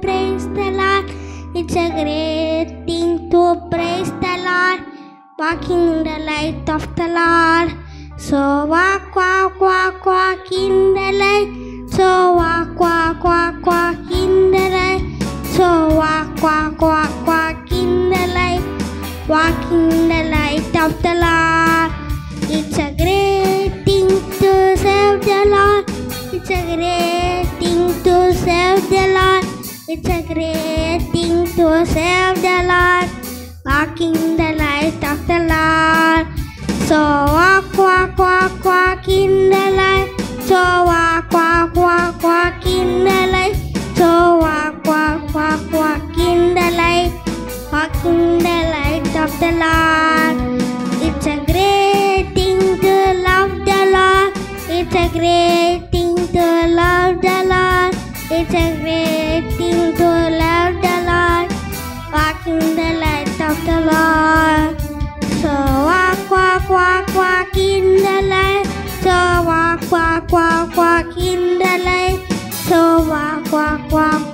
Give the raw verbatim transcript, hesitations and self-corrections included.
prestelar, it's a great thing to praise the Lord, walking in the light of the Lord. So walk, walk, walk, walk in the light. So walk, walk, walk, walk in the light. So walk, walk, walk, walk in the light. Walking in the light of the Lord. It's a great thing to serve the Lord. It's a great thing to serve the Lord. It's a great thing to serve the Lord. Walking in the light of the Lord. So walk, walk, walk, walk in the light. So walk, walk, walk, walk in the light. So walk, walk, walk, walk in the light. Walk in the light of the Lord. It's a great thing to love the Lord. It's a great thing to love the Lord. It's a great thing to love the Lord. Walk in the light of the Lord. So walk, walk, walk, walk in the light. So walk, walk, walk, walk in the light. So walk, walk, walk.